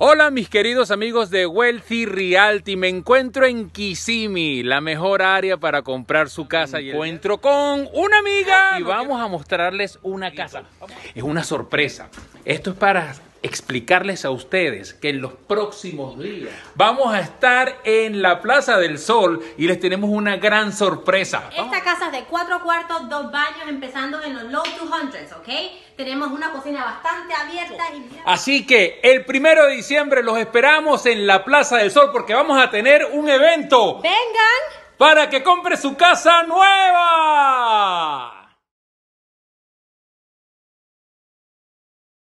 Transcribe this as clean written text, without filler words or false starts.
Hola mis queridos amigos de Wealthy Realty, me encuentro en Kissimmee, la mejor área para comprar su casa. Me encuentro con una amiga y vamos a mostrarles una casa. Es una sorpresa. Esto es para explicarles a ustedes que en los próximos días vamos a estar en la Plaza del Sol y les tenemos una gran sorpresa. Esta casa es de 4 cuartos, 2 baños, empezando en los low 200s, ¿ok? Tenemos una cocina bastante abierta. Así que el 1 de diciembre los esperamos en la Plaza del Sol porque vamos a tener un evento. ¡Vengan! Para que compre su casa nueva.